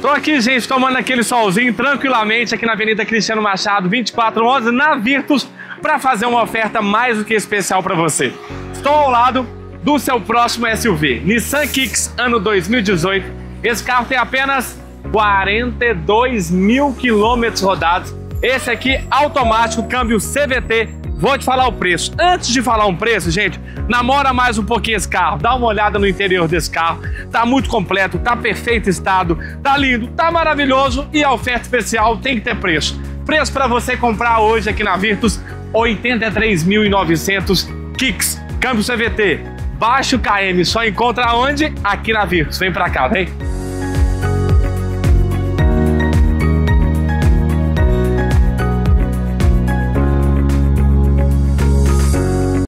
Tô aqui, gente, tomando aquele solzinho tranquilamente aqui na Avenida Cristiano Machado, 2411, na Virtus, para fazer uma oferta mais do que especial para você. Estou ao lado do seu próximo SUV, Nissan Kicks, ano 2018. Esse carro tem apenas 42 mil quilômetros rodados. Esse aqui, automático, câmbio CVT. Vou te falar o preço. Antes de falar um preço, gente, namora mais um pouquinho esse carro. Dá uma olhada no interior desse carro. Tá muito completo, tá perfeito estado, tá lindo, tá maravilhoso. E a oferta especial tem que ter preço. Preço para você comprar hoje aqui na Virtus, 83.900 Kicks, câmbio CVT, baixo KM. Só encontra onde? Aqui na Virtus. Vem pra cá, vem.